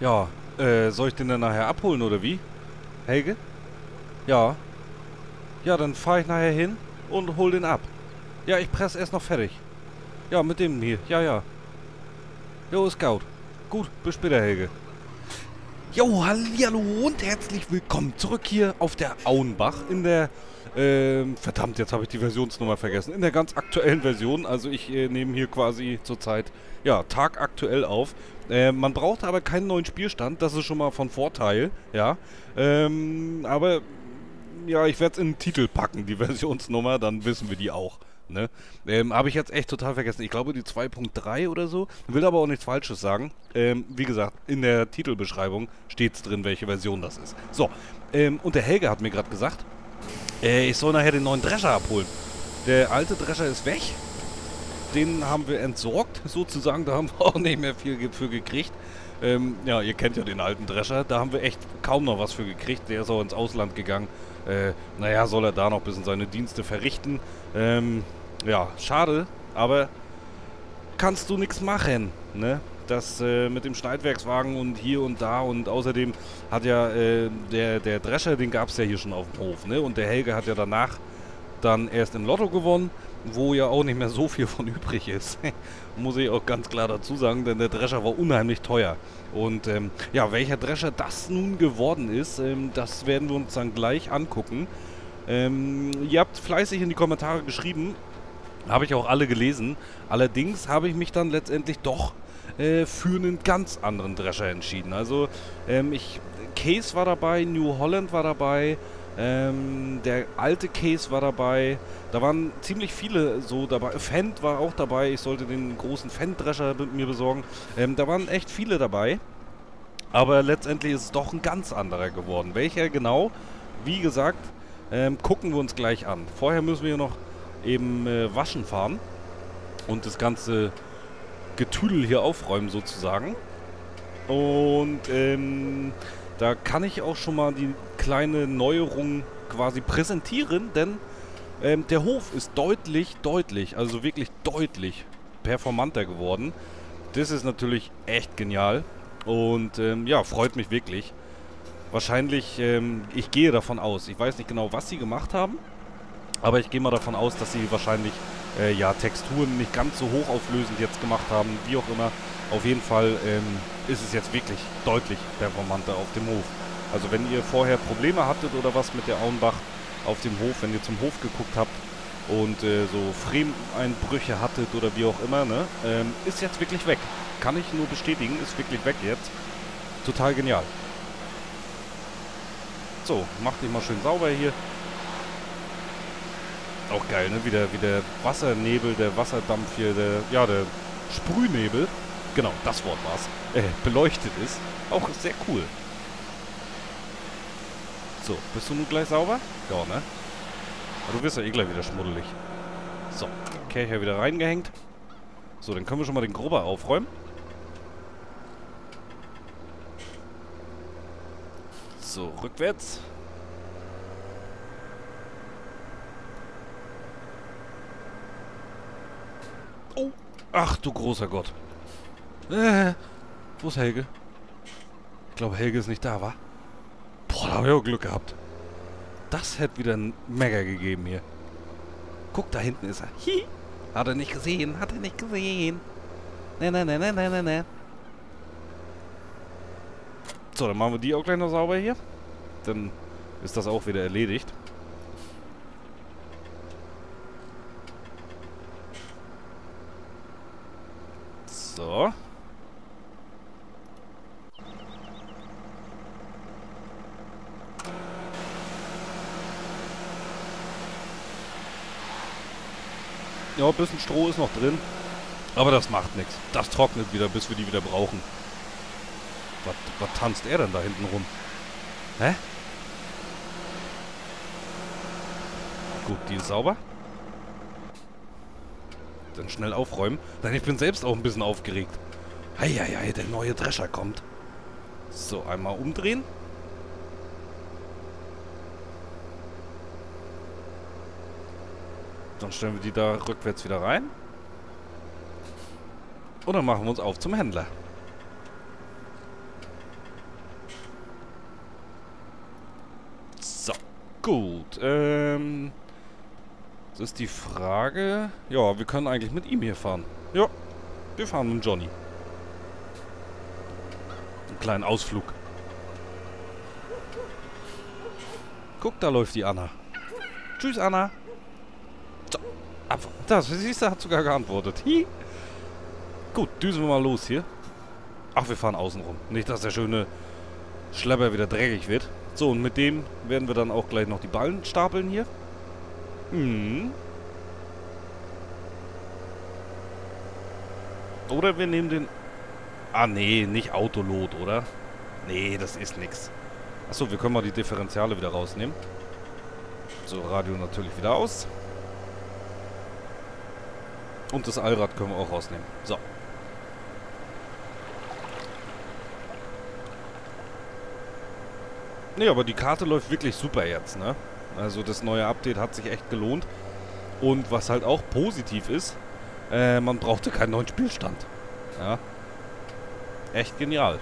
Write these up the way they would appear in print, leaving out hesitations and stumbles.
Ja, soll ich den dann nachher abholen oder wie? Helge? Ja. Ja, dann fahre ich nachher hin und hol den ab. Ja, ich presse erst noch fertig. Ja, mit dem hier. Ja, ja. Jo, ist gut. Gut, bis später, Helge. Jo, hallihallo und herzlich willkommen zurück hier auf der Auenbach in der... verdammt, jetzt habe ich die Versionsnummer vergessen. In der ganz aktuellen Version. Also ich nehme hier quasi zurzeit, ja, tagaktuell auf. Man braucht aber keinen neuen Spielstand. Das ist schon mal von Vorteil, ja. Aber, ja, ich werde es in den Titel packen, die Versionsnummer. Dann wissen wir die auch, ne? Habe ich jetzt echt total vergessen. Ich glaube, die 2.3 oder so. Will aber auch nichts Falsches sagen. Wie gesagt, in der Titelbeschreibung steht es drin, welche Version das ist. So, und der Helge hat mir gerade gesagt... ich soll nachher den neuen Drescher abholen. Der alte Drescher ist weg. Den haben wir entsorgt, sozusagen. Da haben wir auch nicht mehr viel für gekriegt. Ja, ihr kennt ja den alten Drescher. Da haben wir echt kaum noch was für gekriegt. Der ist auch ins Ausland gegangen. Naja, soll er da noch ein bisschen seine Dienste verrichten. Ja, schade. Aber kannst du nichts machen, ne? Das mit dem Schneidwerkswagen und hier und da, und außerdem hat ja der Drescher, den gab es ja hier schon auf dem Hof, ne? Und der Helge hat ja danach dann erst im Lotto gewonnen, wo ja auch nicht mehr so viel von übrig ist. Muss ich auch ganz klar dazu sagen, denn der Drescher war unheimlich teuer. Und ja, welcher Drescher das nun geworden ist, das werden wir uns dann gleich angucken. Ihr habt fleißig in die Kommentare geschrieben, habe ich auch alle gelesen. Allerdings habe ich mich dann letztendlich doch für einen ganz anderen Drescher entschieden. Also, Case war dabei, New Holland war dabei, der alte Case war dabei, da waren ziemlich viele so dabei, Fendt war auch dabei, ich sollte den großen Fendt-Drescher mir besorgen, da waren echt viele dabei, aber letztendlich ist es doch ein ganz anderer geworden. Welcher genau, wie gesagt, gucken wir uns gleich an. Vorher müssen wir noch eben waschen fahren und das ganze Getüdel hier aufräumen sozusagen. Und da kann ich auch schon mal die kleine Neuerung quasi präsentieren, denn der Hof ist deutlich, also wirklich deutlich performanter geworden. Das ist natürlich echt genial und ja, freut mich wirklich. Wahrscheinlich, ich gehe davon aus, ich weiß nicht genau, was sie gemacht haben, aber ich gehe mal davon aus, dass sie wahrscheinlich ja, Texturen nicht ganz so hochauflösend jetzt gemacht haben, wie auch immer. Auf jeden Fall ist es jetzt wirklich deutlich performanter auf dem Hof. Also wenn ihr vorher Probleme hattet oder was mit der Auenbach auf dem Hof, wenn ihr zum Hof geguckt habt und so Frame-Einbrüche hattet oder wie auch immer, ne, ist jetzt wirklich weg. Kann ich nur bestätigen, ist wirklich weg jetzt. Total genial. So, macht dich mal schön sauber hier. Auch geil, ne? Wie der Wassernebel, der Wasserdampf hier, der Sprühnebel, genau, das Wort war's, beleuchtet ist. Auch sehr cool. So, bist du nun gleich sauber? Ja, ne? Aber du wirst ja eh gleich wieder schmuddelig. So, Kercher wieder reingehängt. So, dann können wir schon mal den Grubber aufräumen. So, rückwärts. Oh, ach du großer Gott. Wo ist Helge? Ich glaube, Helge ist nicht da, wa? Boah, da habe ich auch Glück gehabt. Das hätte wieder ein Mega gegeben hier. Guck, da hinten ist er. Hi. Hat er nicht gesehen, hat er nicht gesehen. Ne. So, dann machen wir die auch gleich noch sauber hier. Dann ist das auch wieder erledigt. So. Ja, ein bisschen Stroh ist noch drin. Aber das macht nichts. Das trocknet wieder, bis wir die wieder brauchen. Was tanzt er denn da hinten rum? Hä? Gut, die ist sauber. Dann schnell aufräumen. Denn ich bin selbst auch ein bisschen aufgeregt. Heieiei, der neue Drescher kommt. So, einmal umdrehen. Dann stellen wir die da rückwärts wieder rein. Und dann machen wir uns auf zum Händler. Gut. Das ist die Frage. Ja, wir können eigentlich mit ihm hier fahren. Ja, wir fahren mit Johnny. Einen kleinen Ausflug. Guck, da läuft die Anna. Tschüss, Anna. So, das, siehst du, hat sogar geantwortet. Hi. Gut, düsen wir mal los hier. Ach, wir fahren außen rum. Nicht, dass der schöne Schlepper wieder dreckig wird. So, und mit dem werden wir dann auch gleich noch die Ballen stapeln hier. Hm. Oder wir nehmen den... Ah, nee, nicht Autolot, oder? Nee, das ist nix. Achso, wir können mal die Differentiale wieder rausnehmen. So, Radio natürlich wieder aus. Und das Allrad können wir auch rausnehmen. So. Nee, aber die Karte läuft wirklich super jetzt, ne? Also das neue Update hat sich echt gelohnt. Und was halt auch positiv ist, man brauchte keinen neuen Spielstand. Ja. Echt genial.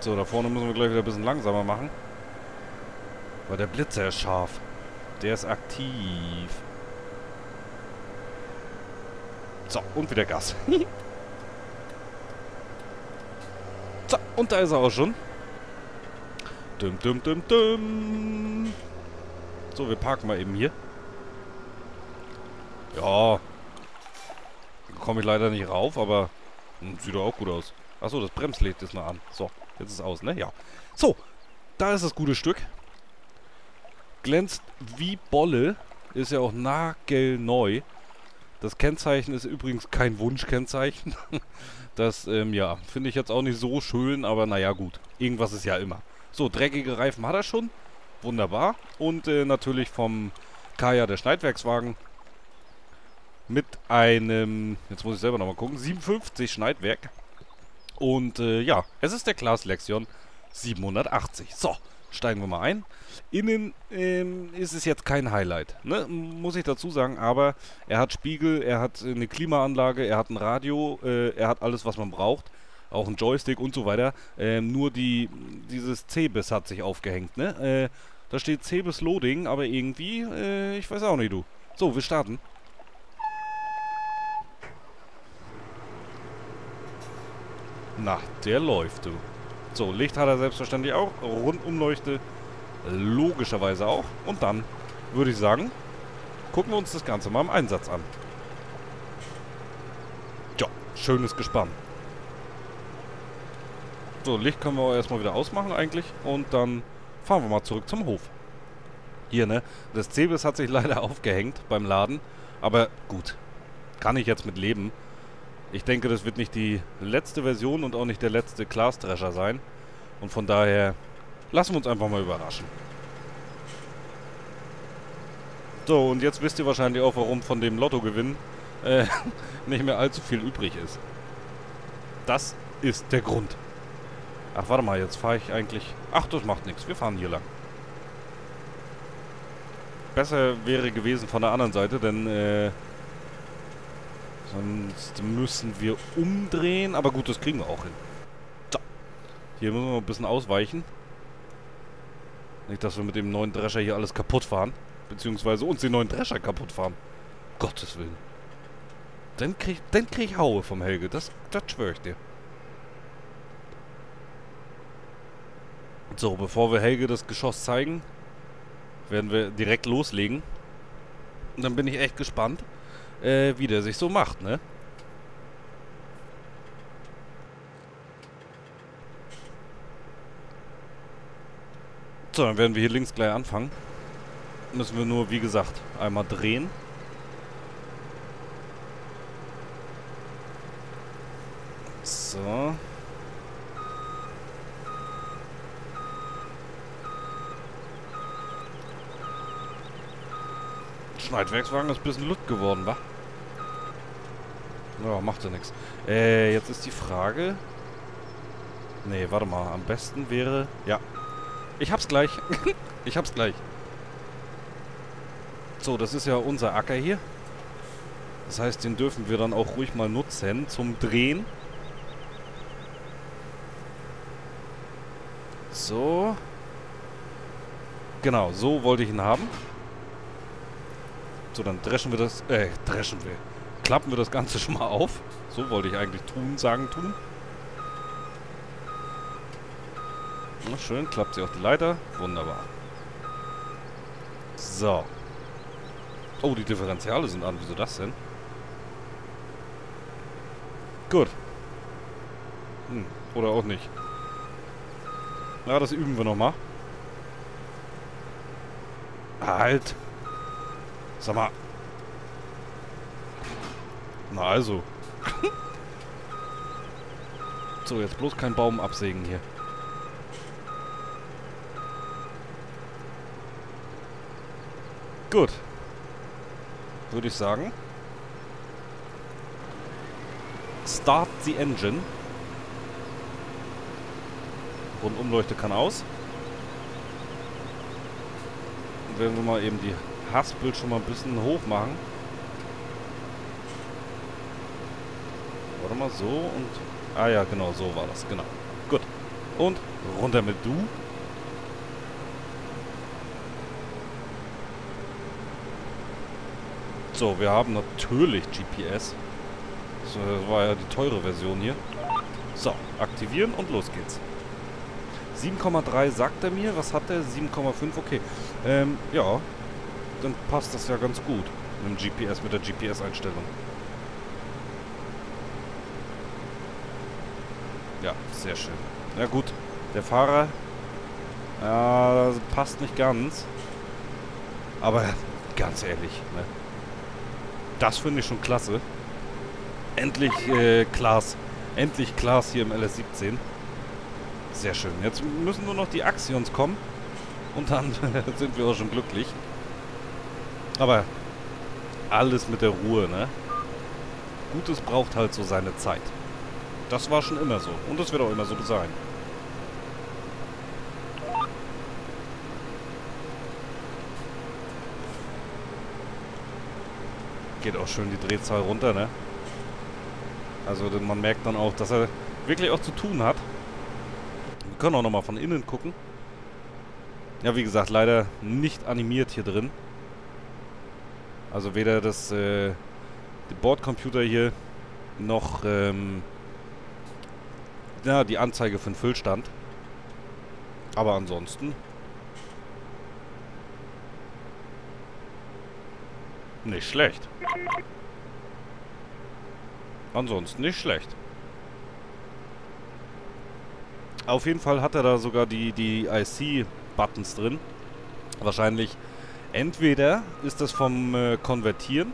So, da vorne müssen wir gleich wieder ein bisschen langsamer machen. Weil der Blitzer ist scharf. Der ist aktiv. So, und wieder Gas. So, und da ist er auch schon. Dum, dum, dum, dum. So, wir parken mal eben hier. Ja. Komme ich leider nicht rauf, aber sieht doch auch gut aus. Achso, das Bremslicht ist noch an. So, jetzt ist es aus, ne? Ja. So, da ist das gute Stück. Glänzt wie Bolle. Ist ja auch nagelneu. Das Kennzeichen ist übrigens kein Wunschkennzeichen. Das, ja, finde ich jetzt auch nicht so schön, aber naja, gut. Irgendwas ist ja immer. So, dreckige Reifen hat er schon. Wunderbar. Und natürlich vom Kaya, der Schneidwerkswagen. Mit einem, jetzt muss ich selber nochmal gucken, 57 Schneidwerk. Und ja, es ist der Claas Lexion 780. So, steigen wir mal ein. Innen ist es jetzt kein Highlight, ne? Muss ich dazu sagen, aber er hat Spiegel, er hat eine Klimaanlage, er hat ein Radio, er hat alles, was man braucht. Auch ein Joystick und so weiter. Nur dieses CeBis hat sich aufgehängt, ne? Da steht CeBis Loading, aber irgendwie, ich weiß auch nicht, du. So, wir starten. Na, der läuft, du. So, Licht hat er selbstverständlich auch. Rundumleuchte logischerweise auch. Und dann, würde ich sagen, gucken wir uns das Ganze mal im Einsatz an. Tja, schönes Gespann. So, Licht können wir auch erstmal wieder ausmachen eigentlich. Und dann fahren wir mal zurück zum Hof. Hier, ne? Das CeBis hat sich leider aufgehängt beim Laden. Aber gut, kann ich jetzt mit leben. Ich denke, das wird nicht die letzte Version und auch nicht der letzte Claas Drescher sein. Und von daher lassen wir uns einfach mal überraschen. So, und jetzt wisst ihr wahrscheinlich auch, warum von dem Lottogewinn nicht mehr allzu viel übrig ist. Das ist der Grund. Ach, warte mal, jetzt fahre ich eigentlich... Ach, das macht nichts, wir fahren hier lang. Besser wäre gewesen von der anderen Seite, denn... Sonst müssen wir umdrehen. Aber gut, das kriegen wir auch hin. So. Hier müssen wir ein bisschen ausweichen. Nicht, dass wir mit dem neuen Drescher hier alles kaputt fahren. Beziehungsweise uns den neuen Drescher kaputt fahren. Gottes Willen. Dann krieg ich Haue vom Helge. Das schwöre ich dir. So, bevor wir Helge das Geschoss zeigen, werden wir direkt loslegen. Und dann bin ich echt gespannt, wie der sich so macht, ne? So, dann werden wir hier links gleich anfangen. Müssen wir nur, wie gesagt, einmal drehen. So. Schneidwerkswagen ist ein bisschen lut geworden, wa? Ja, macht ja nichts. Jetzt ist die Frage... Nee, warte mal. Am besten wäre... Ja. Ich hab's gleich. Ich hab's gleich. So, das ist ja unser Acker hier. Das heißt, den dürfen wir dann auch ruhig mal nutzen zum Drehen. So. Genau, so wollte ich ihn haben. So, dann dreschen wir das... Klappen wir das Ganze schon mal auf. So wollte ich eigentlich tun. Na schön, klappt sie auf die Leiter. Wunderbar. So. Oh, die Differentiale sind an. Wieso das denn? Gut. Oder auch nicht. Na, das üben wir nochmal. Halt! Sag mal. Na also. So, jetzt bloß keinen Baum absägen hier. Gut. Würde ich sagen. Start the engine. Rundumleuchte kann aus. Und werden wir mal eben die Haspel schon mal ein bisschen hoch machen. Warte mal, so und... Ah ja, genau, so war das, genau. Gut. Und runter mit du. So, wir haben natürlich GPS. Das war ja die teure Version hier. So, aktivieren und los geht's. 7,3 sagt er mir. Was hat er? 7,5? Okay. Ja. Dann passt das ja ganz gut. Mit dem GPS, mit der GPS-Einstellung. Ja, sehr schön. Ja gut. Der Fahrer... Ja, passt nicht ganz. Aber ganz ehrlich, ne? Das finde ich schon klasse. Endlich Claas. Endlich Claas hier im LS17. Sehr schön. Jetzt müssen nur noch die Axions kommen. Und dann sind wir auch schon glücklich. Aber alles mit der Ruhe, ne? Gutes braucht halt so seine Zeit. Das war schon immer so. Und das wird auch immer so sein. Geht auch schön die Drehzahl runter, ne? Also man merkt dann auch, dass er wirklich auch zu tun hat. Wir können auch nochmal von innen gucken. Ja, wie gesagt, leider nicht animiert hier drin. Also weder das der Bordcomputer hier noch ja, die Anzeige für den Füllstand. Aber ansonsten nicht schlecht. Ansonsten nicht schlecht. Auf jeden Fall hat er da sogar die IC-Buttons drin. Wahrscheinlich entweder ist das vom Konvertieren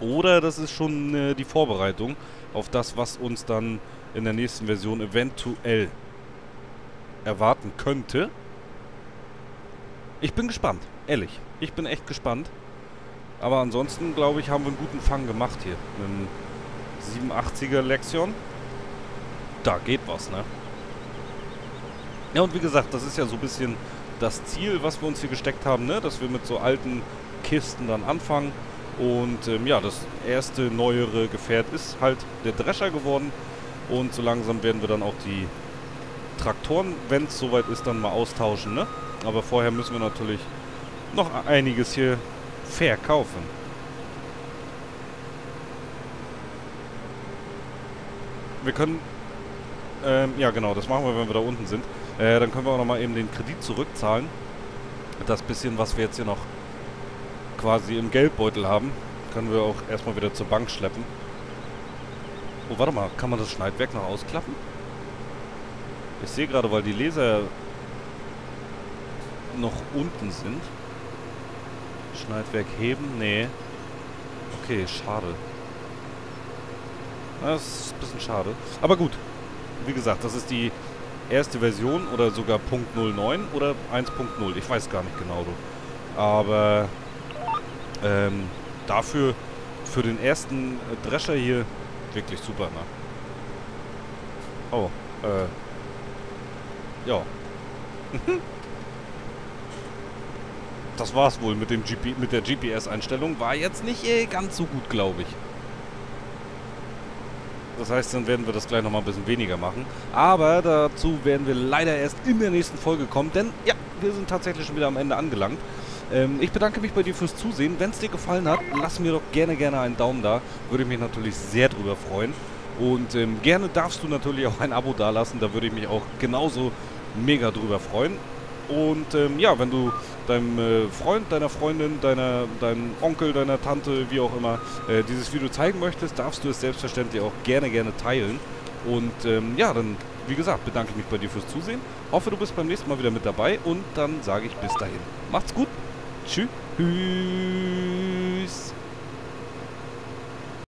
oder das ist schon die Vorbereitung auf das, was uns dann in der nächsten Version eventuell erwarten könnte. Ich bin gespannt, ehrlich. Ich bin echt gespannt. Aber ansonsten, glaube ich, haben wir einen guten Fang gemacht hier. Mit einem 87er Lexion. Da geht was, ne? Ja, und wie gesagt, das ist ja so ein bisschen das Ziel, was wir uns hier gesteckt haben, ne? Dass wir mit so alten Kisten dann anfangen. Und ja, das erste neuere Gefährt ist halt der Drescher geworden. Und so langsam werden wir dann auch die Traktoren, wenn es soweit ist, dann mal austauschen, ne? Aber vorher müssen wir natürlich noch einiges hier verkaufen. Wir können... ja genau, das machen wir, wenn wir da unten sind. Dann können wir auch nochmal eben den Kredit zurückzahlen. Das bisschen, was wir jetzt hier noch quasi im Geldbeutel haben, können wir auch erstmal wieder zur Bank schleppen. Oh, warte mal, kann man das Schneidwerk noch ausklappen? Ich sehe gerade, weil die Laser noch unten sind. Schneidwerk heben? Nee. Okay, schade. Das ist ein bisschen schade. Aber gut, wie gesagt, das ist die erste Version oder sogar .09 oder 1.0. Ich weiß gar nicht genau. Aber dafür, für den ersten Drescher hier, wirklich super, ne? Oh, ja. Das war's wohl mit dem mit der GPS-Einstellung. War jetzt nicht ganz so gut, glaube ich. Das heißt, dann werden wir das gleich nochmal ein bisschen weniger machen. Aber dazu werden wir leider erst in der nächsten Folge kommen, denn ja... wir sind tatsächlich schon wieder am Ende angelangt. Ich bedanke mich bei dir fürs Zusehen. Wenn es dir gefallen hat, lass mir doch gerne einen Daumen da. Würde mich natürlich sehr drüber freuen. Und gerne darfst du natürlich auch ein Abo dalassen. Da würde ich mich auch genauso mega drüber freuen. Und ja, wenn du deinem Freund, deiner Freundin, deinem Onkel, deiner Tante, wie auch immer, dieses Video zeigen möchtest, darfst du es selbstverständlich auch gerne teilen. Und ja, dann, wie gesagt, bedanke ich mich bei dir fürs Zusehen. Hoffe, du bist beim nächsten Mal wieder mit dabei. Und dann sage ich bis dahin. Macht's gut. Tschüss.